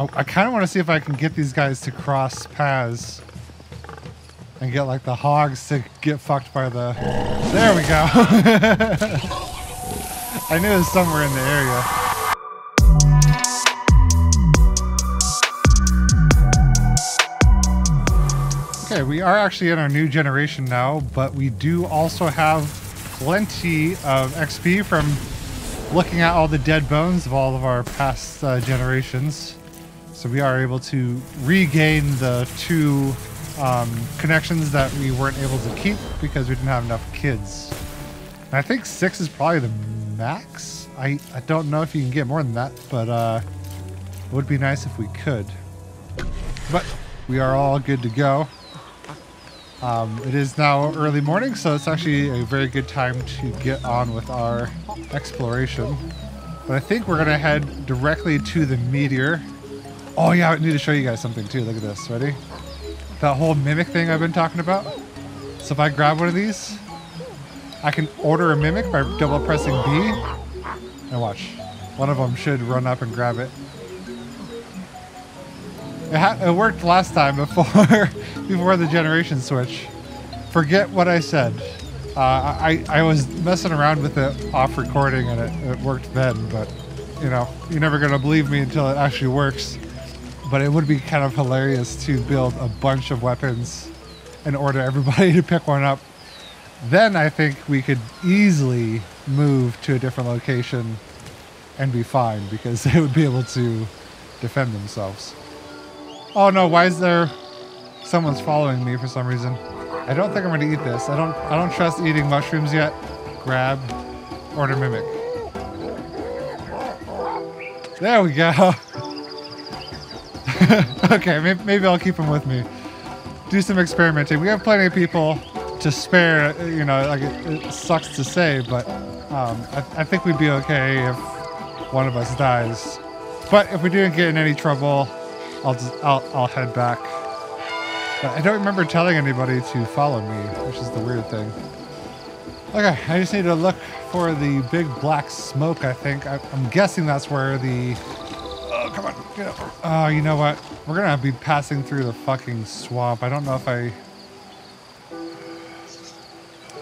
I kind of want to see if I can get these guys to cross paths and get like the hogs to get fucked by the... There we go. I knew it was somewhere in the area. Okay, we are actually in our new generation now, but we do also have plenty of XP from looking at all the dead bones of all of our past generations. So we are able to regain the two connections that we weren't able to keep because we didn't have enough kids. And I think 6 is probably the max. I don't know if you can get more than that, but it would be nice if we could. But we are all good to go. It is now early morning, so it's actually a very good time to get on with our exploration. But I think we're going to head directly to the meteor. Oh yeah, I need to show you guys something too. Look at this. Ready? That whole mimic thing I've been talking about. So if I grab one of these, I can order a mimic by double pressing B. And watch. One of them should run up and grab it. It worked last time before the generation switch. Forget what I said. I was messing around with it off recording and it worked then, but you know, you're never gonna believe me until it actually works. But it would be kind of hilarious to build a bunch of weapons and order everybody to pick one up. Then I think we could easily move to a different location and be fine because they would be able to defend themselves. Oh no, why is there... Someone's following me for some reason. I don't think I'm going to eat this. I don't trust eating mushrooms yet. Grab. Order mimic. There we go. Okay, maybe I'll keep them with me. Do some experimenting. We have plenty of people to spare. You know, like it sucks to say, but I think we'd be okay if one of us dies. But if we didn't get in any trouble... I'll head back. But I don't remember telling anybody to follow me, which is the weird thing. Okay, I just need to look for the big black smoke, I think. I'm guessing that's where the... Oh, come on, get up. Oh, you know what? We're gonna be passing through the fucking swamp. I don't know if I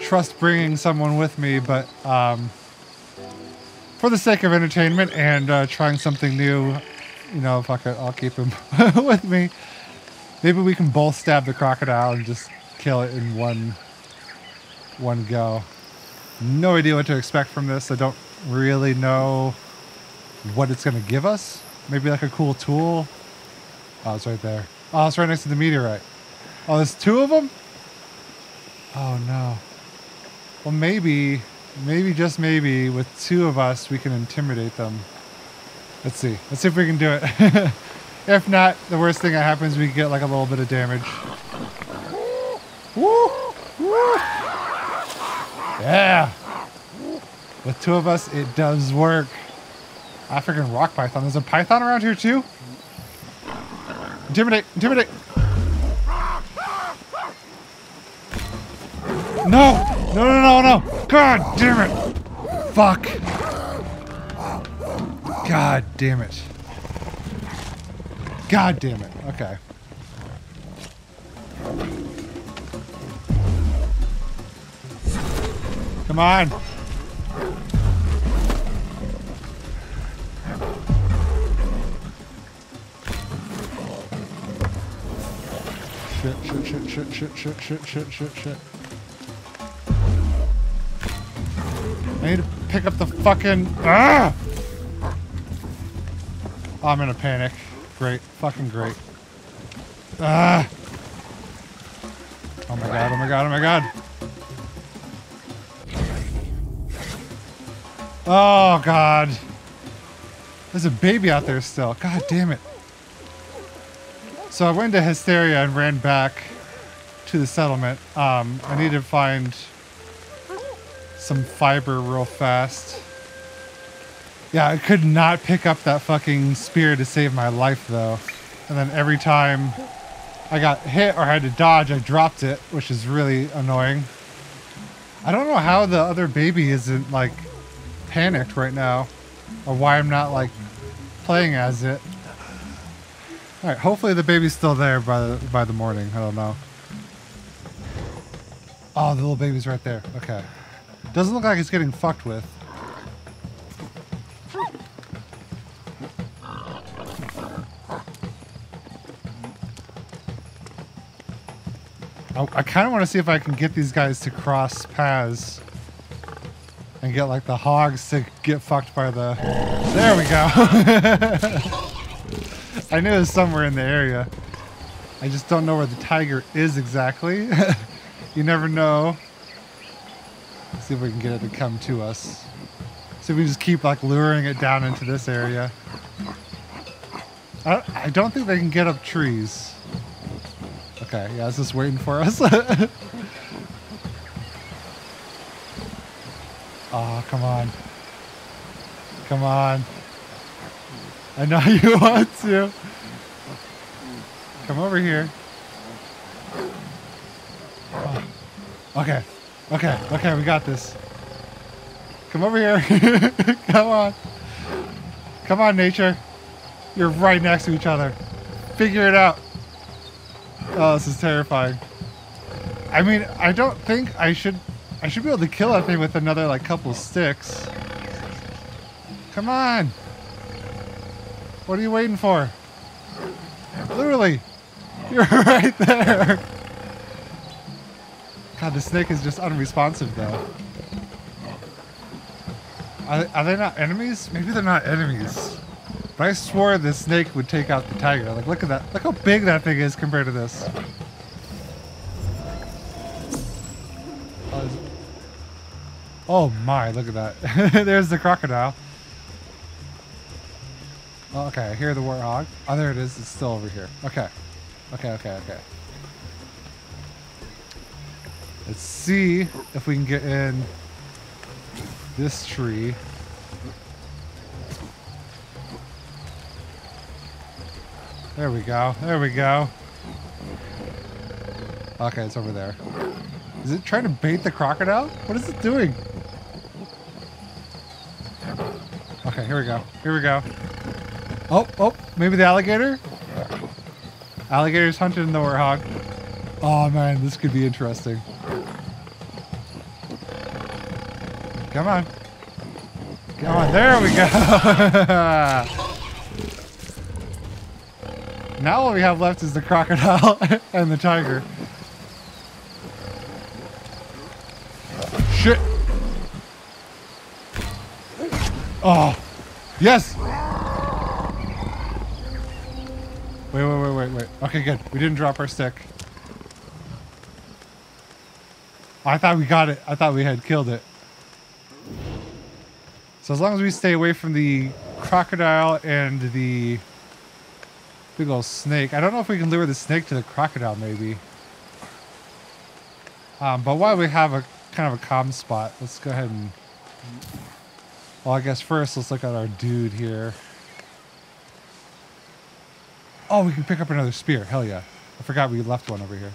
trust bringing someone with me, but for the sake of entertainment and trying something new, you know, fuck it, I'll keep him with me. Maybe we can both stab the crocodile and just kill it in one go. No idea what to expect from this. I don't really know what it's going to give us. Maybe like a cool tool. Oh, it's right there. Oh, it's right next to the meteorite. Oh, there's two of them? Oh, no. Well, maybe, just maybe, with two of us, we can intimidate them. Let's see. Let's see if we can do it. If not, the worst thing that happens, we get like a little bit of damage. Woo! Woo! Yeah! With two of us, it does work. African rock python. There's a python around here too? Intimidate! Intimidate! No! No, no, no, no! God damn it! Fuck! God damn it. God damn it. Okay. Come on. Shit, shit, shit, shit, shit, shit, shit, shit, shit, shit. I need to pick up the fucking... Ah! Oh, I'm in a panic. Great. Fucking great. Ah! Oh my god, oh my god, oh my god. Oh god. There's a baby out there still. God damn it. So I went to Hysteria and ran back to the settlement. I need to find some fiber real fast. Yeah, I could not pick up that fucking spear to save my life, though. And then every time I got hit or had to dodge, I dropped it, which is really annoying. I don't know how the other baby isn't, like, panicked right now, or why I'm not, like, playing as it. All right, hopefully the baby's still there by the morning. I don't know. Oh, the little baby's right there. Okay. Doesn't look like it's getting fucked with. I kind of want to see if I can get these guys to cross paths and get like the hogs to get fucked by the... There we go. I knew it was somewhere in the area. I just don't know where the tiger is exactly. You never know. Let's see if we can get it to come to us. See if we just keep like luring it down into this area. I don't think they can get up trees. Okay, yeah, it's just waiting for us. Oh, come on. Come on. I know you want to. Come over here. Oh. Okay, okay, okay, we got this. Come over here. Come on. Come on, nature. You're right next to each other. Figure it out. Oh, this is terrifying. I mean, I don't think I should be able to kill that thing with another, like, couple sticks. Come on! What are you waiting for? Literally! You're right there! God, the snake is just unresponsive, though. Are they not enemies? Maybe they're not enemies. But I swore the snake would take out the tiger. Like, look at that. Look how big that thing is compared to this. Oh my, look at that. There's the crocodile. Oh, okay, I hear the warthog. Oh, there it is. It's still over here. Okay. Okay, okay, okay. Let's see if we can get in this tree. There we go. There we go. Okay, it's over there. Is it trying to bait the crocodile? What is it doing? Okay, here we go. Here we go. Oh, oh, maybe the alligator? Alligator's hunting the warthog. Oh, man, this could be interesting. Come on. Come on. There we go. Now all we have left is the crocodile and the tiger. Shit. Oh. Yes. Wait, wait, wait, wait, wait. Okay, good. We didn't drop our stick. I thought we got it. I thought we had killed it. So as long as we stay away from the crocodile and the... big old snake. I don't know if we can lure the snake to the crocodile, maybe. But while we have a kind of a calm spot, let's go ahead and... Well, I guess first let's look at our dude here. Oh, we can pick up another spear. Hell yeah. I forgot we left one over here.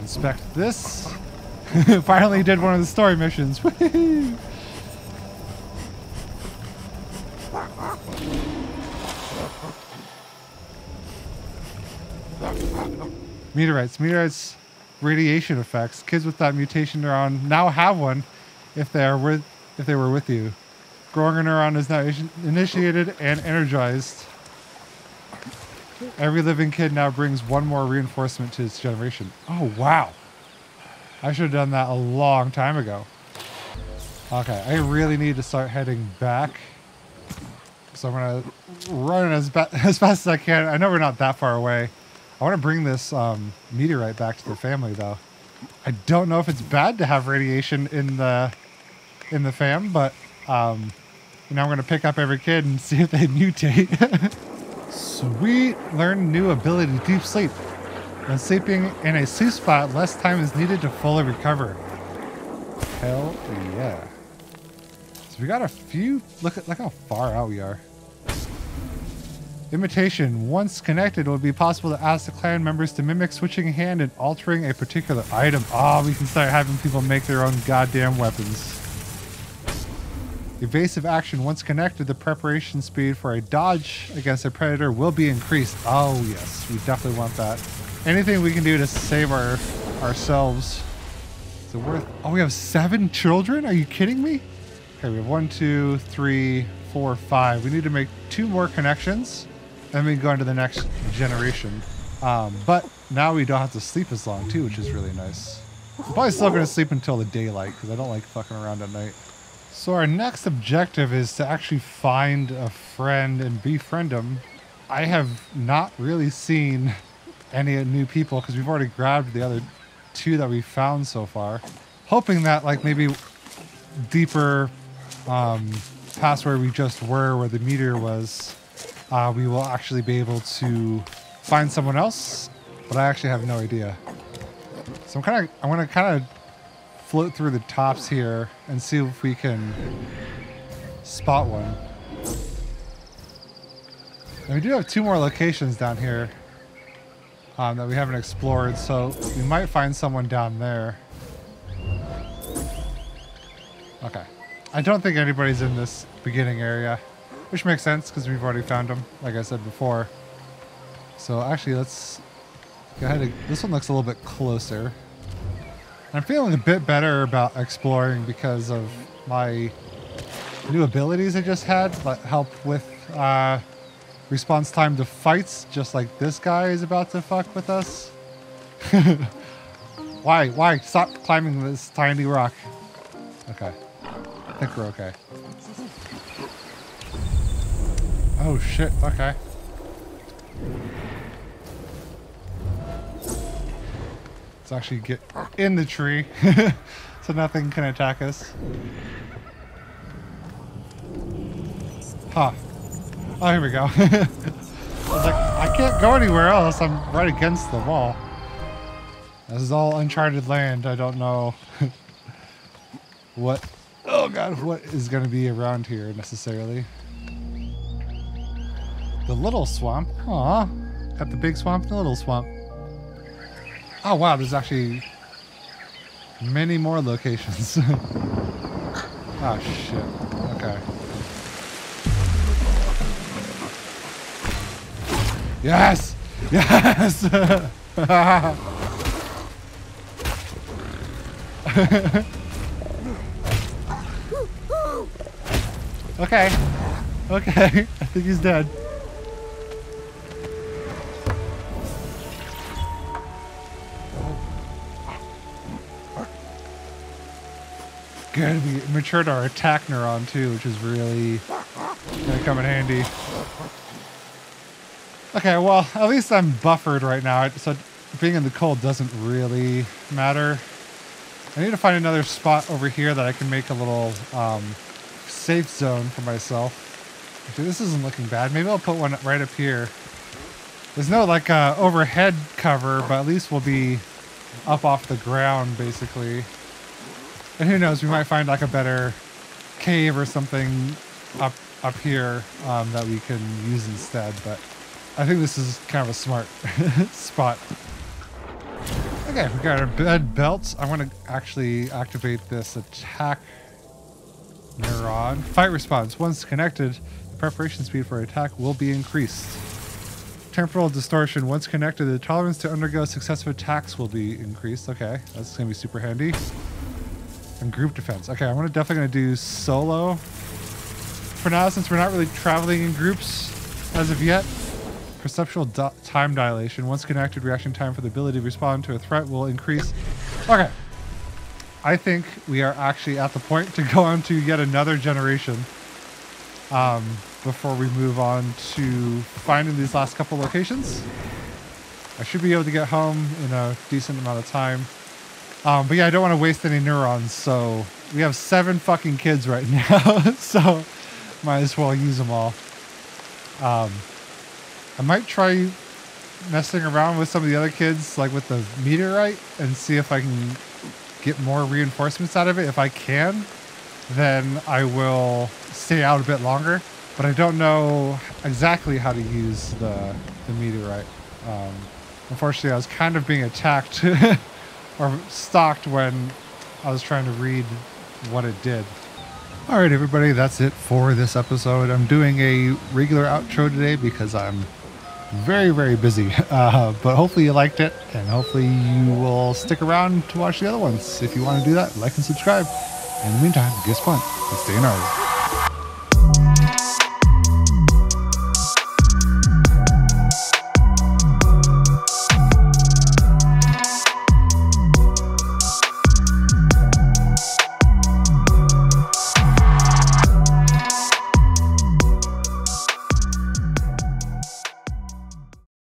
Inspect this. Finally did one of the story missions. Woohoo! Meteorites. Meteorites radiation effects. Kids with that mutation neuron now have one if they were with you. Growing a neuron is now initiated and energized. Every living kid now brings one more reinforcement to its generation. Oh, wow. I should have done that a long time ago. Okay, I really need to start heading back. So I'm going to run as fast as I can. I know we're not that far away. I want to bring this meteorite back to the family, though. I don't know if it's bad to have radiation in the fam, but you know, I'm going to pick up every kid and see if they mutate. Sweet. Learn new ability, Deep Sleep. When sleeping in a sleep spot, less time is needed to fully recover. Hell yeah. So we got a few. Look how far out we are. Imitation. Once connected, it will be possible to ask the clan members to mimic switching hand and altering a particular item. Ah, oh, we can start having people make their own goddamn weapons. Evasive action once connected, the preparation speed for a dodge against a predator will be increased. Oh yes, we definitely want that. Anything we can do to save ourselves. Is it worth? Oh, we have 7 children? Are you kidding me? Okay, we have 1, 2, 3, 4, 5. We need to make 2 more connections, and we can go into the next generation. But now we don't have to sleep as long too, which is really nice. I'm probably still going to sleep until the daylight because I don't like fucking around at night. So our next objective is to actually find a friend and befriend him. I have not really seen any new people because we've already grabbed the other 2 that we found so far. Hoping that like maybe deeper past where we just were, where the meteor was, we will actually be able to find someone else, but I actually have no idea. So I want to kind of float through the tops here and see if we can spot one. And we do have 2 more locations down here that we haven't explored, so we might find someone down there. Okay. I don't think anybody's in this beginning area, which makes sense because we've already found them, like I said before. So actually, let's go ahead and, this one looks a little bit closer. I'm feeling a bit better about exploring because of my new abilities I just had that help with response time to fights, just like this guy is about to fuck with us. Why? Stop climbing this tiny rock. Okay. I think we're okay. Oh shit, okay. Let's actually get in the tree so nothing can attack us. Huh. Oh, here we go. I was like, I can't go anywhere else. I'm right against the wall. This is all uncharted land. I don't know what, oh God, what is going to be around here necessarily. The little swamp. Aw. Got the big swamp and the little swamp. Oh wow, there's actually many more locations. Oh shit, okay. Yes! Yes! Okay. Okay, I think he's dead. Good, we matured our attack neuron too, which is really gonna come in handy. Okay, well, at least I'm buffered right now, so being in the cold doesn't really matter. I need to find another spot over here that I can make a little safe zone for myself. Actually, this isn't looking bad. Maybe I'll put one right up here. There's no like overhead cover, but at least we'll be up off the ground basically. And who knows, we might find like a better cave or something up here that we can use instead, but I think this is kind of a smart spot. Okay, we got our bed belts. I want to actually activate this attack neuron. Fight response. Once connected, the preparation speed for attack will be increased. Temporal distortion. Once connected, the tolerance to undergo successive attacks will be increased. Okay, that's going to be super handy. And group defense. Okay, I'm definitely going to do solo for now since we're not really traveling in groups as of yet. Perceptual time dilation. Once connected, reaction time for the ability to respond to a threat will increase. Okay. I think we are actually at the point to go on to yet another generation before we move on to finding these last couple locations. I should be able to get home in a decent amount of time. But yeah, I don't want to waste any neurons, so we have 7 fucking kids right now, so might as well use them all. I might try messing around with some of the other kids, like with the meteorite, and see if I can get more reinforcements out of it. If I can, then I will stay out a bit longer, but I don't know exactly how to use the meteorite. Unfortunately, I was kind of being attacked or stalked when I was trying to read what it did. All right, everybody, that's it for this episode. I'm doing a regular outro today because I'm very, very busy. But hopefully you liked it, and hopefully you will stick around to watch the other ones. If you want to do that, like and subscribe. In the meantime, guess what? It's GNAR.